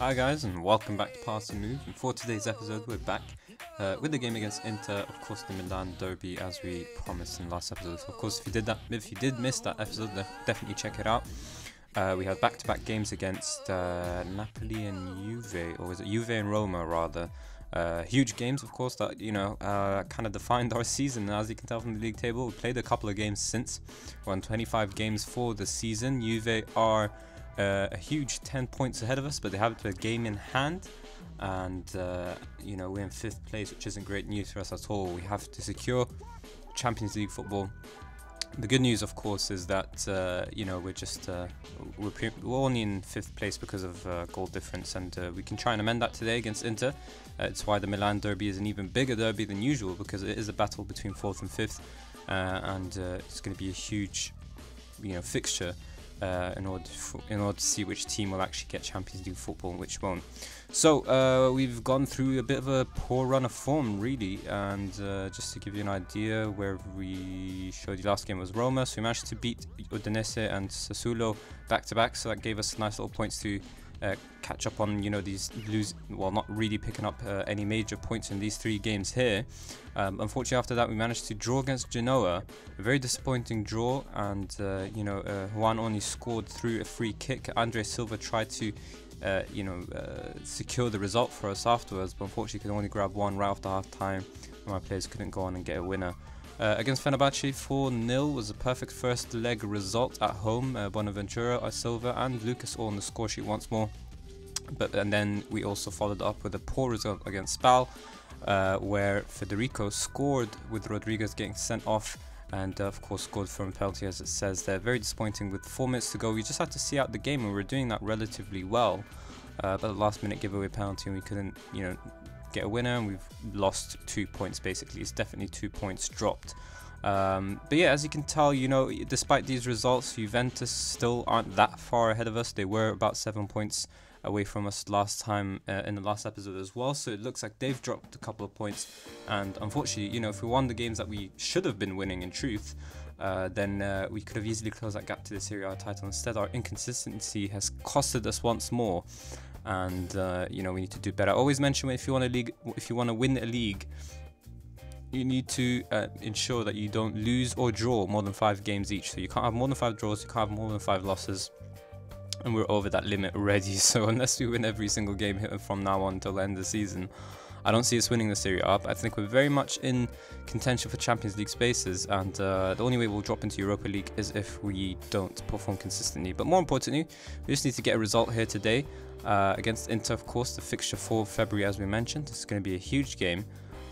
Hi guys and welcome back to Pass and Move, and for today's episode we're back with the game against Inter, of course the Milan Derby as we promised in the last episode. So of course if you did miss that episode, definitely check it out. We had back-to-back games against Napoli and Juve, or was it Juve and Roma rather. Huge games of course that, you know, kind of defined our season. As you can tell from the league table, we played a couple of games since. We're on 25 games for the season. Juve are a huge 10 points ahead of us, but they have a game in hand, and you know, we're in 5th place, which isn't great news for us at all. We have to secure Champions League football. The good news of course is that you know, we're only in 5th place because of goal difference, and we can try and amend that today against Inter. It's why the Milan Derby is an even bigger derby than usual, because it is a battle between 4th and 5th, and it's going to be a huge, you know, fixture. In order to see which team will actually get Champions League football and which won't. So we've gone through a bit of a poor run of form really, and just to give you an idea, where we showed you last game was Roma, so we managed to beat Udinese and Sassuolo back to back, so that gave us nice little points to catch up on, you know, these not really picking up any major points in these three games here. Unfortunately after that we managed to draw against Genoa, a very disappointing draw, and you know, Juan only scored through a free kick. Andre Silva tried to you know, secure the result for us afterwards, but unfortunately could only grab one right after half time, and my players couldn't go on and get a winner. Against Fenerbahce, 4-0 was a perfect first leg result at home. Bonaventura, Silva and Lucas all on the score sheet once more. And then we also followed up with a poor result against Spal, where Federico scored with Rodriguez getting sent off, and of course scored from penalty, as it says there. Very disappointing. With 4 minutes to go, we just had to see out the game, and we were doing that relatively well. But the last minute giveaway penalty, and we couldn't, you know, get a winner, and we've lost 2 points basically. It's definitely 2 points dropped. But yeah, as you can tell, you know, despite these results, Juventus still aren't that far ahead of us. They were about 7 points away from us last time in the last episode as well, so it looks like they've dropped a couple of points. And unfortunately, you know, if we won the games that we should have been winning in truth, then we could have easily closed that gap to the Serie A title. Instead, our inconsistency has costed us once more, and you know, we need to do better. I always mention, if you want to win a league, you need to ensure that you don't lose or draw more than 5 games each. So you can't have more than 5 draws, you can't have more than 5 losses, and we're over that limit already. So unless we win every single game from now on till the end of the season, I don't see us winning the Serie A. I think we're very much in contention for Champions League spaces, and the only way we'll drop into Europa League is if we don't perform consistently. But more importantly, we just need to get a result here today against Inter, of course, the fixture for February, as we mentioned. It's going to be a huge game,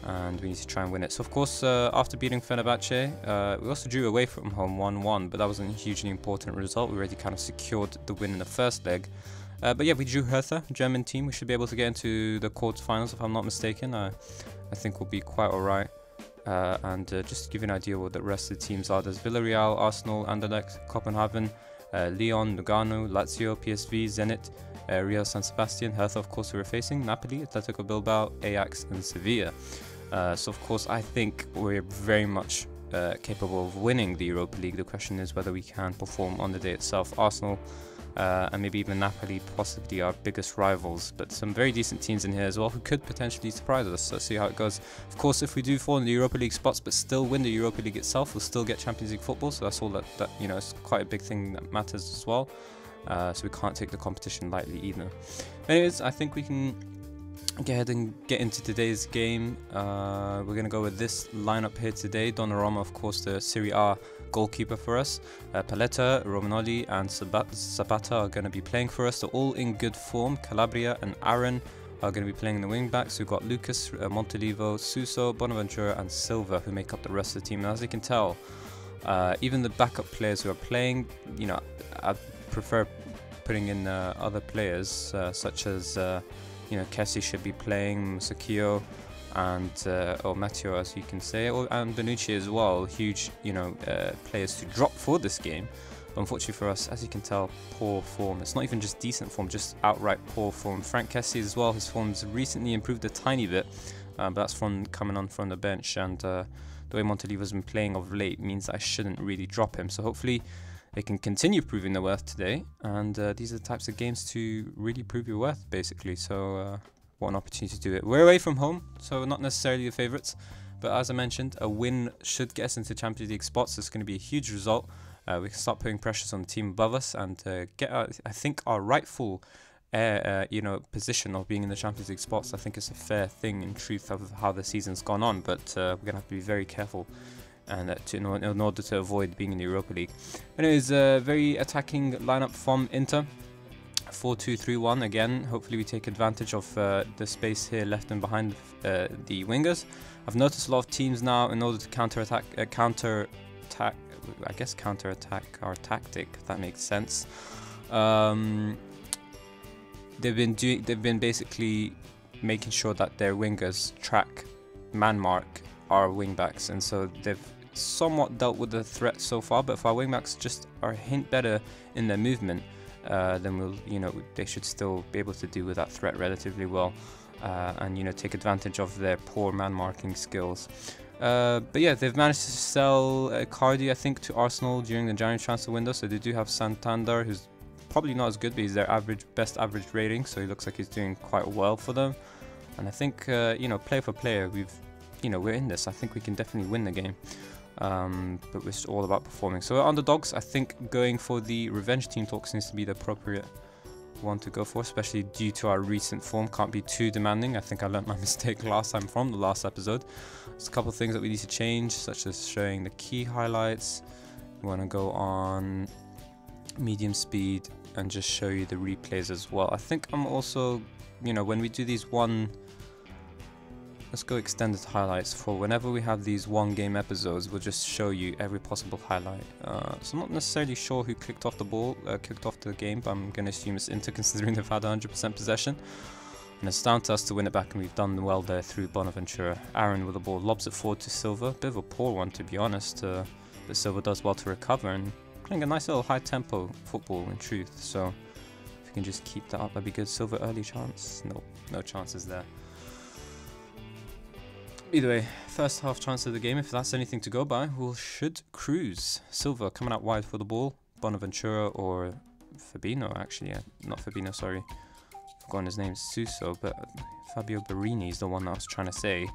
and we need to try and win it. So of course, after beating Fenerbahce, we also drew away from home 1-1, but that wasn't a hugely important result. We already kind of secured the win in the first leg. But yeah, we drew Hertha, German team. We should be able to get into the quarterfinals, if I'm not mistaken. I think we'll be quite alright. And just to give you an idea what the rest of the teams are, there's Villarreal, Arsenal, Anderlecht, Copenhagen, Lyon, Lugano, Lazio, PSV, Zenit, Real San Sebastian, Hertha of course we were facing, Napoli, Atletico Bilbao, Ajax and Sevilla. So of course I think we're very much capable of winning the Europa League. The question is whether we can perform on the day itself. Arsenal and maybe even Napoli possibly our biggest rivals, but some very decent teams in here as well who could potentially surprise us. So see how it goes. Of course, if we do fall in the Europa League spots but still win the Europa League itself, we'll still get Champions League football, so that's all that you know, it's quite a big thing that matters as well. So we can't take the competition lightly either. Anyways, I think we can go ahead and get into today's game. We're going to go with this lineup here today. Donnarumma, of course, the Serie A goalkeeper for us. Paletta, Romagnoli and Zapata are going to be playing for us. They're all in good form. Calabria and Aaron are going to be playing in the wing backs. We've got Lucas, Montolivo, Suso, Bonaventura and Silva, who make up the rest of the team. And as you can tell, even the backup players who are playing, you know, I prefer putting in other players such as... you know, Kessie should be playing, Sakio and or Matteo, as you can say, and Benucci as well. Huge, you know, players to drop for this game. But unfortunately for us, as you can tell, poor form. It's not even just decent form, just outright poor form. Frank Kessie as well, his form's recently improved a tiny bit, but that's from coming on from the bench, and the way Montolivo's been playing of late means I shouldn't really drop him. So hopefully They can continue proving their worth today, and these are the types of games to really prove your worth, basically. So what an opportunity to do it. We're away from home, so not necessarily the favourites, but as I mentioned, a win should get us into Champions League spots. It's going to be a huge result. We can start putting pressures on the team above us and get, I think, our rightful position of being in the Champions League spots. I think it's a fair thing in truth of how the season's gone on, but we're going to have to be very careful and in order to avoid being in the Europa League. Anyways, a very attacking lineup from Inter. 4-2-3-1 again. Hopefully we take advantage of the space here left and behind the wingers. I've noticed a lot of teams now, in order to counter-attack our tactic, if that makes sense. They've been basically making sure that their wingers track, man-mark our wingbacks, and so they've somewhat dealt with the threat so far. But if our wingbacks just are a hint better in their movement, then we'll, they should still be able to deal with that threat relatively well, and take advantage of their poor man marking skills. But yeah, they've managed to sell Cardi, I think, to Arsenal during the January transfer window. So they do have Santander, who's probably not as good, but he's their best average rating, so he looks like he's doing quite well for them. And I think player for player, we're in this. I think we can definitely win the game. But it's all about performing. So underdogs, I think going for the revenge team talk seems to be the appropriate one to go for, especially due to our recent form. Can't be too demanding. I think I learned my mistake last time from the last episode. There's a couple of things that we need to change, such as showing the key highlights. We want to go on medium speed and just show you the replays as well. I think I'm also, when we do these let's go extended highlights for whenever we have these one game episodes. We'll just show you every possible highlight. So I'm not necessarily sure who kicked off the game, but I'm going to assume it's Inter, considering they've had 100% possession. And it's down to us to win it back, and we've done well there through Bonaventura. Aaron with the ball, lobs it forward to Silva. Bit of a poor one, to be honest, but Silva does well to recover, and playing a nice little high tempo football in truth. So if you can just keep that up, that'd be good. Silva early chance. No, no chances there. Either way, first half chance of the game, if that's anything to go by, we should cruise. Silva coming out wide for the ball. Bonaventura or Fabino, actually. Yeah, not Fabino, sorry. I've forgotten his name, Suso, but Fabio Barini is the one that I was trying to say.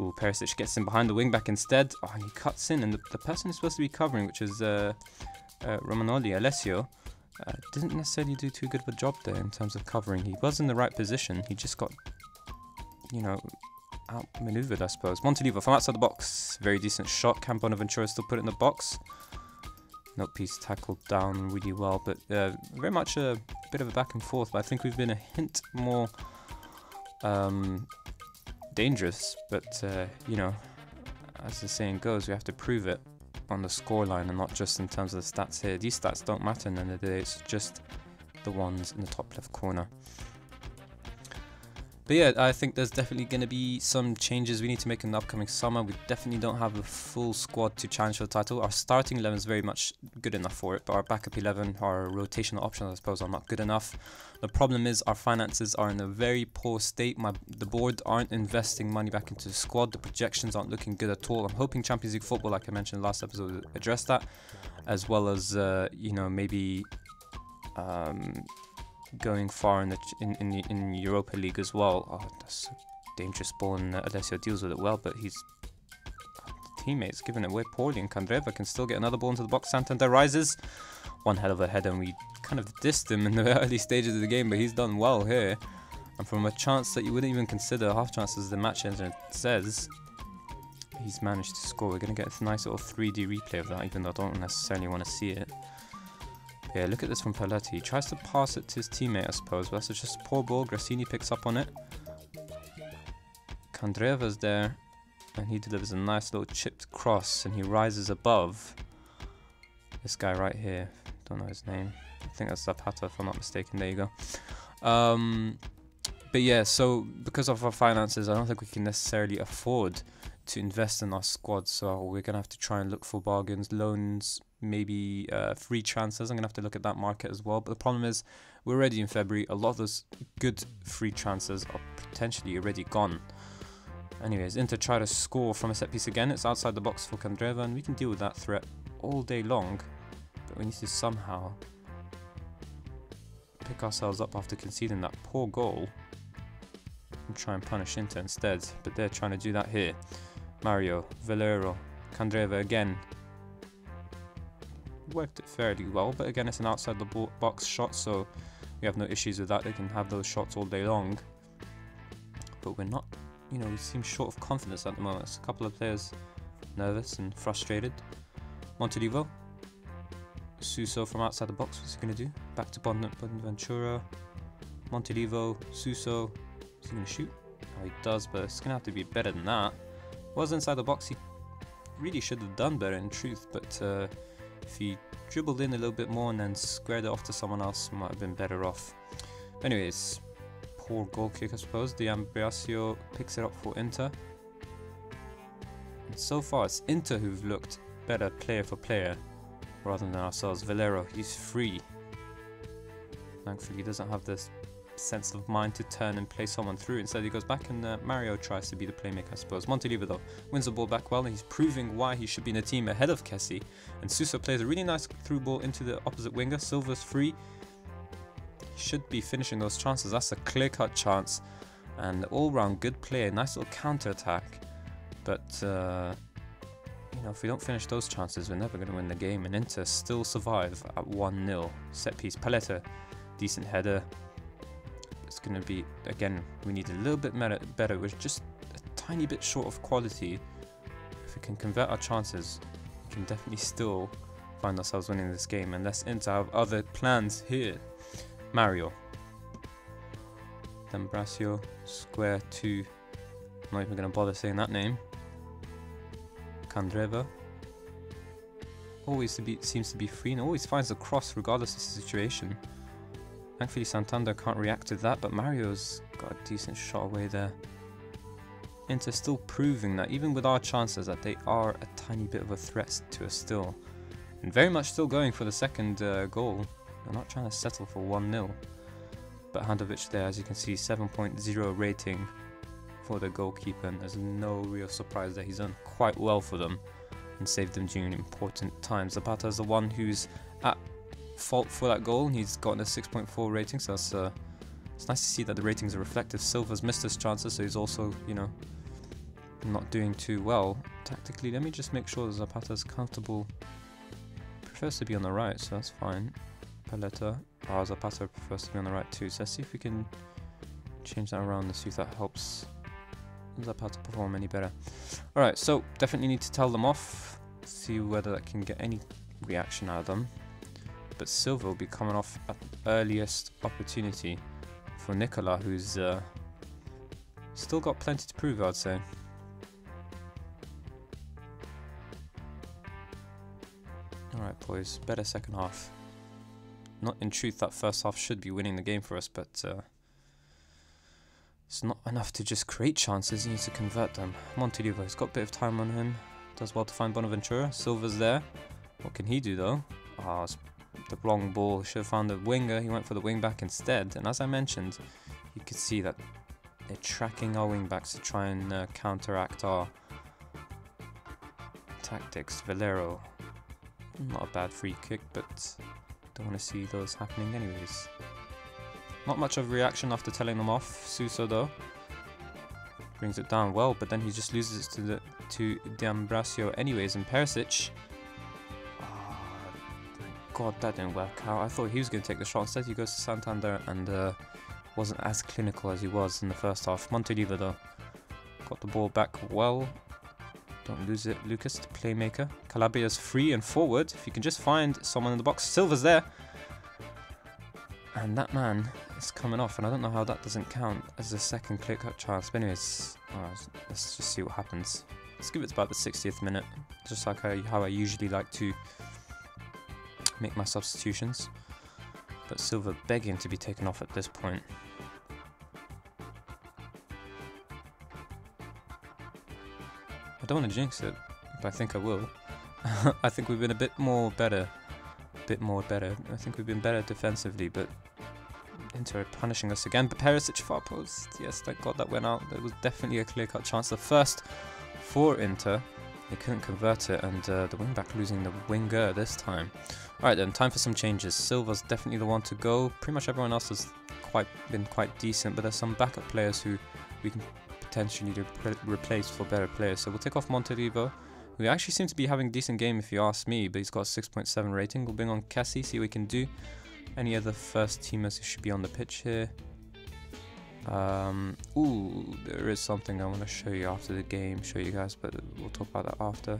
Ooh, Perisic gets in behind the wing back instead. Oh, and he cuts in, and the person who's supposed to be covering, which is Romagnoli, Alessio, didn't necessarily do too good of a job there in terms of covering. He was in the right position. He just got, outmaneuvered, I suppose. Montolivo from outside the box. Very decent shot. Can Bonaventura still put it in the box? Nope, he's tackled down really well, but very much a bit of a back and forth. But I think we've been a hint more dangerous. But, as the saying goes, we have to prove it on the scoreline and not just in terms of the stats here. These stats don't matter in the end of the day. It's just the ones in the top left corner. But yeah, I think there's definitely going to be some changes we need to make in the upcoming summer. We definitely don't have a full squad to challenge for the title. Our starting 11 is very much good enough for it, but our backup 11, our rotational options, I suppose, are not good enough. The problem is our finances are in a very poor state. The board aren't investing money back into the squad. The projections aren't looking good at all. I'm hoping Champions League football, like I mentioned last episode, will address that, as well as, maybe... going far in Europa League as well. Oh, that's a dangerous ball, and Alessio deals with it well, but his teammates giving it away poorly, and Candreva can still get another ball into the box. Santander rises, one hell of a header, and we kind of dissed him in the early stages of the game, but he's done well here. And from a chance that you wouldn't even consider half chances, the match engine says, he's managed to score. We're going to get a nice little 3D replay of that, even though I don't necessarily want to see it. Yeah, look at this from Paletta. He tries to pass it to his teammate, I suppose, but that's just a poor ball. Grassini picks up on it. Candreva's there, and he delivers a nice little chipped cross, and he rises above this guy right here. Don't know his name. I think that's Zapata, if I'm not mistaken. There you go. But yeah, so because of our finances, I don't think we can necessarily afford to invest in our squad, so we're going to have to try and look for bargains, loans, maybe free transfers. I'm going to have to look at that market as well, but the problem is we're already in February. A lot of those good free transfers are potentially already gone. Anyways, Inter try to score from a set piece again. It's outside the box for Candreva, and we can deal with that threat all day long. but we need to somehow pick ourselves up after conceding that poor goal and try and punish Inter instead, but they're trying to do that here. Mario, Valero, Candreva again. Worked it fairly well, but again it's an outside the box shot, so we have no issues with that. They can have those shots all day long, but we're not, you know, we seem short of confidence at the moment. It's a couple of players nervous and frustrated. Montolivo, Suso from outside the box, what's he going to do? Back to Bonaventura, Montolivo, Suso, is he going to shoot? Oh, he does, but it's going to have to be better than that. Was inside the box, he really should have done better in truth, but if he dribbled in a little bit more and then squared it off to someone else, might have been better off. Anyways, poor goal kick I suppose. D'Ambrosio picks it up for Inter. And so far it's Inter who've looked better player for player rather than ourselves. Valero, he's free. Thankfully he doesn't have this sense of mind to turn and play someone through. Instead he goes back and Mario tries to be the playmaker I suppose. Montolivo though wins the ball back well, and he's proving why he should be in the team ahead of Kessie. And Suso plays a really nice through ball into the opposite winger. Silva's free. He should be finishing those chances. That's a clear-cut chance. And all-round good play. Nice little counter-attack. But, you know, if we don't finish those chances, we're never going to win the game. And Inter still survive at 1-0. Set-piece. Paletta. Decent header. It's going to be, again, we need a little bit better. We're just a tiny bit short of quality. If we can convert our chances, we can definitely still find ourselves winning this game. Unless Inter have other plans here. Mario. D'Ambrosio. Square 2. I'm not even going to bother saying that name. Candreva. Always seems to be free and always finds a cross regardless of the situation. Thankfully Santander can't react to that, but Mario's got a decent shot away there. Inter still proving that even with our chances that they are a tiny bit of a threat to us still. And very much still going for the second goal. They're not trying to settle for 1-0. But Handanovic there, as you can see, 7.0 rating for the goalkeeper. And there's no real surprise there. He's done quite well for them and saved them during important times. Zapata's the one who's at fault for that goal. And he's gotten a 6.4 rating, so that's, it's nice to see that the ratings are reflective. Silva's missed his chances, so he's also, you know, not doing too well. Tactically, let me just make sure that Zapata's comfortable. He prefers to be on the right, so that's fine. Paletta. Oh, Zapata prefers to be on the right too, so let's see if we can change that around and see if that helps Zapata perform any better. Alright, so definitely need to tell them off, see whether that can get any reaction out of them. But Silva will be coming off at the earliest opportunity for Nicola, who's still got plenty to prove, I'd say. Alright boys, better second half. Not in truth, that first half should be winning the game for us, but it's not enough to just create chances, you need to convert them. Montolivo, he's got a bit of time on him, does well to find Bonaventura. Silva's there. What can he do though? Ah, it's the wrong ball, should have found the winger, he went for the wing back instead. And as I mentioned, you could see that they're tracking our wing backs to try and counteract our tactics. Valero, not a bad free kick, but don't want to see those happening anyways. Not much of a reaction after telling them off. Suso though brings it down well, but then he just loses it to D'Ambrosio anyways. And Perisic, oh, thank god that didn't work out. I thought he was going to take the shot. Instead he goes to Santander and wasn't as clinical as he was in the first half. Montolivo though got the ball back well. Don't lose it. Lucas, the playmaker. Calabria's free and forward. If you can just find someone in the box. Silva's there. And that man is coming off. And I don't know how that doesn't count as a second clear-cut chance. But anyways, let's just see what happens. Let's give it about the 60th minute. Just like how I usually like to make my substitutions. But Silva begging to be taken off at this point. I don't want to jinx it, but I think I will. I think we've been a bit more better. I think we've been better defensively, but Inter are punishing us again. But Perisic far post. Yes, thank god that went out. There was definitely a clear-cut chance. The first for Inter. They couldn't convert it, and the wing-back losing the winger this time. Alright then, time for some changes. Silva's definitely the one to go. Pretty much everyone else has been quite decent, but there's some backup players who we can potentially replace for better players. So we'll take off Montolivo. We actually seem to be having a decent game if you ask me, but he's got a 6.7 rating. We'll bring on Kessie, see what he can do. Any other first teamers who should be on the pitch here? Ooh, there is something I want to show you after the game, but we'll talk about that after.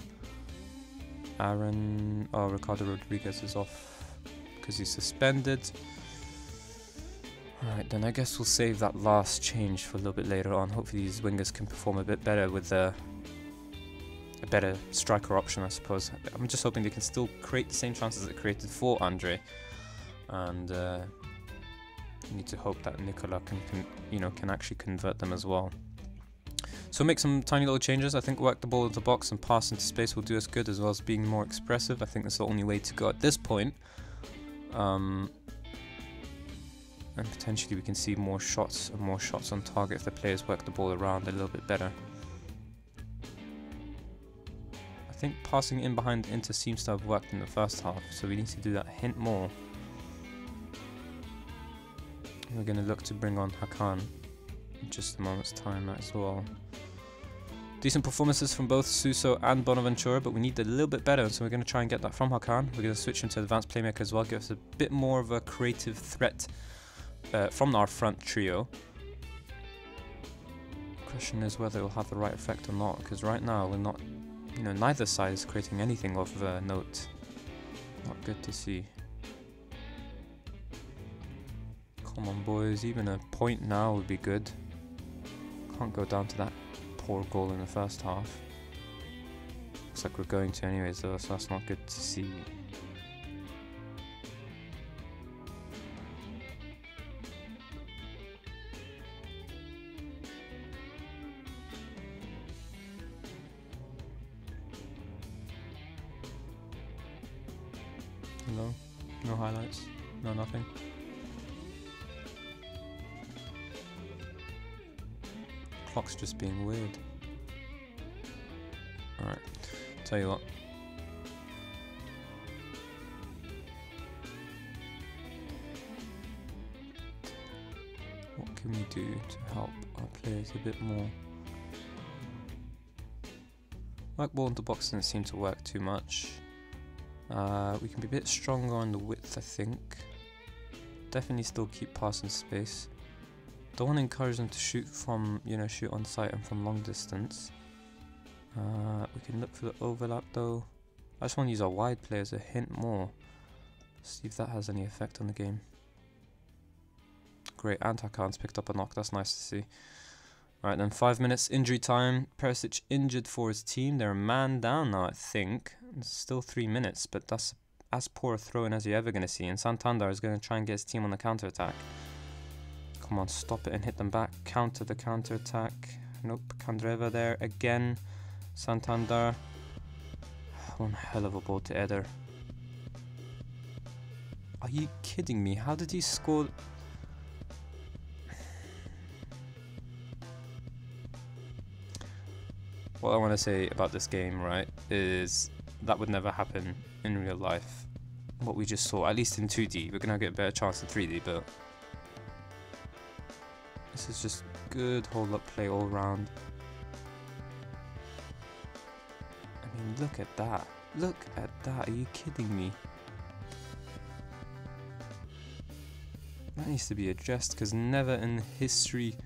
Aaron, oh, Ricardo Rodriguez is off because he's suspended. Alright then, I guess we'll save that last change for a little bit later on. Hopefully these wingers can perform a bit better with a better striker option, I suppose. I'm just hoping they can still create the same chances that created for Andre, and need to hope that Nicola can actually convert them as well. So make some tiny little changes. I think work the ball into the box and pass into space will do us good, as well as being more expressive. I think that's the only way to go at this point. And potentially we can see more shots and more shots on target if the players work the ball around a little bit better. I think passing in behind Inter seems to have worked in the first half, so we need to do that hint more. We're going to look to bring on Hakan in just a moment's time as well. Decent performances from both Suso and Bonaventura, but we need a little bit better, so we're going to try and get that from Hakan. We're going to switch him to advanced playmaker as well, give us a bit more of a creative threat from our front trio. The question is whether it will have the right effect or not, because right now we're not, neither side is creating anything of note. Not good to see. Come on boys, even a point now would be good. Can't go down to that poor goal in the first half. Looks like we're going to anyways though, so that's not good to see. Hello? No highlights? No nothing? Clock's just being weird. Alright, tell you what. What can we do to help our players a bit more? Work ball into box didn't seem to work too much. We can be a bit stronger on the width, I think. Definitely still keep passing space. Don't want to encourage them to shoot from, shoot on sight and from long distance. We can look for the overlap though. I just want to use our wide players a hint more. See if that has any effect on the game. Great, and Hakan's picked up a knock, that's nice to see. Alright then, 5 minutes injury time. Perisic injured for his team. They're a man down now, I think. It's still 3 minutes, but that's as poor a throw in as you're ever going to see. And Santander is going to try and get his team on the counter-attack. Come on, stop it and hit them back. Counter the counter-attack. Nope, Candreva there again. Santander. One hell of a ball to Eder. Are you kidding me? How did he score? What I want to say about this game, right, is that would never happen in real life. What we just saw, at least in 2D. We're going to get a better chance in 3D, but... this is just good hold-up play all round. I mean, look at that. Look at that. Are you kidding me? That needs to be addressed, because never in history...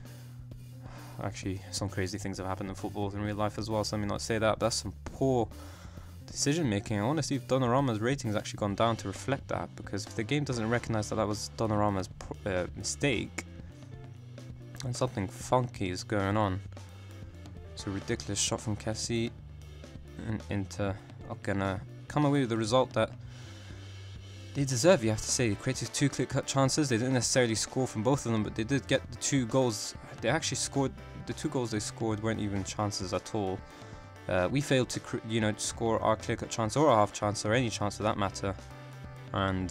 Actually, some crazy things have happened in football in real life as well, so let me not say that. But that's some poor decision-making. I want to see if Donnarumma's rating's actually gone down to reflect that, because if the game doesn't recognise that that was Donnarumma's mistake... and something funky is going on. It's a ridiculous shot from Kessie, and Inter are gonna come away with the result that they deserve, you have to say. They created two clear-cut chances. They didn't necessarily score from both of them, but they did get the two goals. They actually scored, the two goals they scored weren't even chances at all. We failed to score our clear-cut chance or our half chance or any chance for that matter, and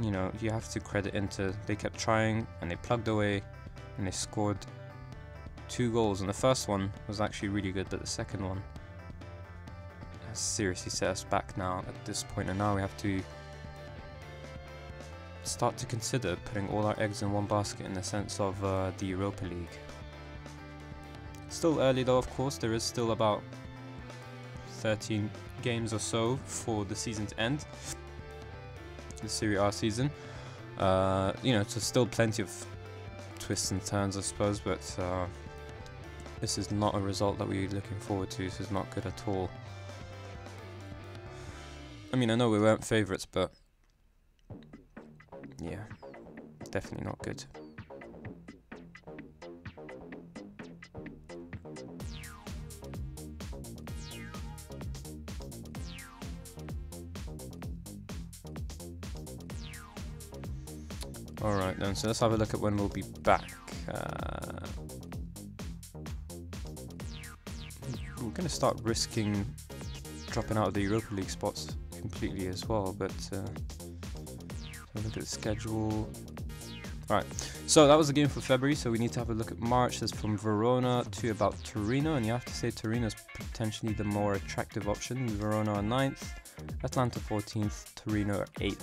you have to credit Inter. They kept trying and they plugged away and they scored two goals, and the first one was actually really good, but the second one has seriously set us back now at this point, and now we have to start to consider putting all our eggs in one basket in the sense of the Europa League. Still early though, of course. There is still about 13 games or so for the season to end, the Serie A season. You know, so still plenty of twists and turns, I suppose, but this is not a result that we're looking forward to. This is not good at all. I mean, I know we weren't favourites, but yeah, definitely not good. Alright then, so let's have a look at when we'll be back. We're going to start risking dropping out of the Europa League spots completely as well, but have a look at the schedule. Alright, so that was the game for February, so we need to have a look at March. That's from Verona to about Torino, and you have to say Torino's potentially the more attractive option. Verona are 9th, Atlanta 14th, Torino are 8th.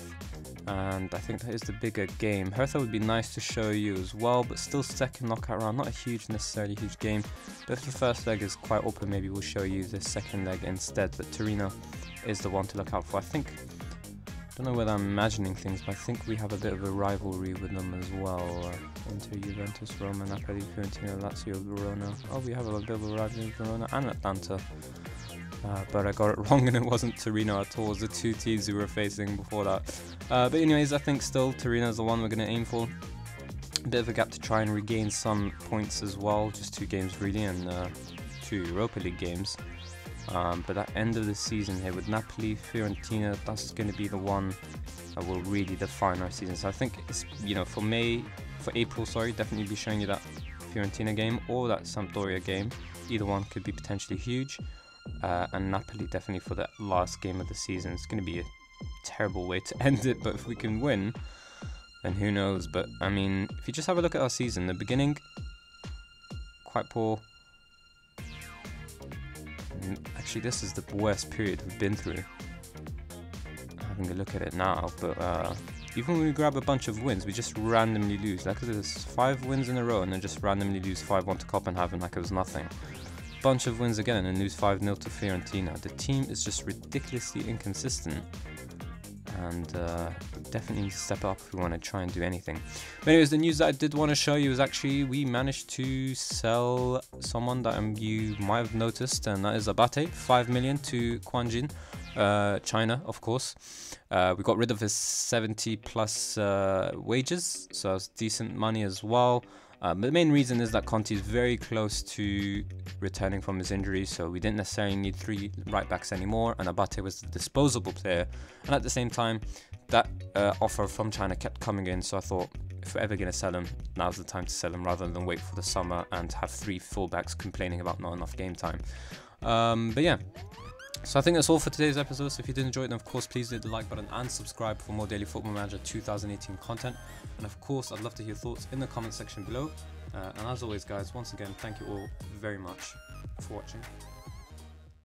And I think that is the bigger game. Hertha would be nice to show you as well, but still second knockout round, not a necessarily huge game. But if the first leg is quite open, maybe we'll show you the second leg instead. But Torino is the one to look out for. I think, I don't know whether I'm imagining things, but I think we have a bit of a rivalry with them as well. Inter, Juventus, Roma, Napoli, Fiorentina, Lazio, Verona. Oh, we have a bit of a rivalry with Verona and Atlanta. But I got it wrong, and it wasn't Torino at all. It was the two teams we were facing before that. But anyways, I think still Torino is the one we're going to aim for. A bit of a gap to try and regain some points as well. Just two games really, and two Europa League games. But that end of the season here with Napoli, Fiorentina, that's going to be the one that will really define our season. So I think it's, you know, for April, definitely be showing you that Fiorentina game or that Sampdoria game. Either one could be potentially huge. And Napoli definitely for that last game of the season. It's going to be a terrible way to end it, but if we can win, then who knows. But I mean, if you just have a look at our season, the beginning quite poor. And actually, this is the worst period we've been through, having a look at it now. But even when we grab a bunch of wins, we just randomly lose. Like, there's 5 wins in a row and then just randomly lose 5-1 to Copenhagen like it was nothing. Bunch of wins again and then lose 5-0 to Fiorentina. The team is just ridiculously inconsistent, and definitely need to step up if we want to try and do anything. But anyways, the news that I did want to show you is actually we managed to sell someone that you might have noticed, and that is Zapata, 5 million to Quanjin, China, of course. We got rid of his 70 plus wages, so that's decent money as well. But the main reason is that Conte is very close to returning from his injury, so we didn't necessarily need 3 right backs anymore, and Abate was the disposable player. And at the same time, that offer from China kept coming in, so I thought if we're ever going to sell him, now's the time to sell him rather than wait for the summer and have 3 fullbacks complaining about not enough game time. But yeah. So I think that's all for today's episode. So if you did enjoy it, then of course please hit the like button and subscribe for more daily Football Manager 2018 content. And of course, I'd love to hear thoughts in the comment section below. And as always guys, once again, thank you all very much for watching.